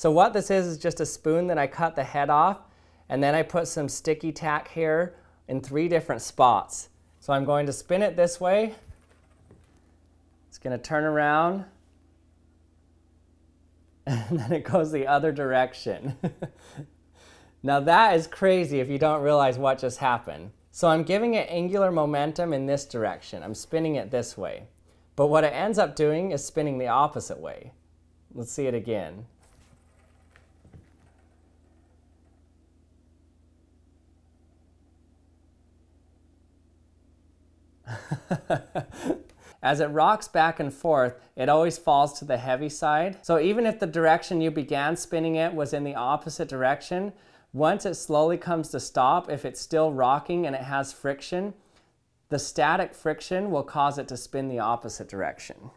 So what this is just a spoon that I cut the head off, and then I put some sticky tack here in 3 different spots. So I'm going to spin it this way. It's going to turn around, and then it goes the other direction. Now that is crazy if you don't realize what just happened. So I'm giving it angular momentum in this direction. I'm spinning it this way. But what it ends up doing is spinning the opposite way. Let's see it again. As it rocks back and forth, it always falls to the heavy side. So even if the direction you began spinning it was in the opposite direction, once it slowly comes to stop, if it's still rocking and it has friction, the static friction will cause it to spin the opposite direction.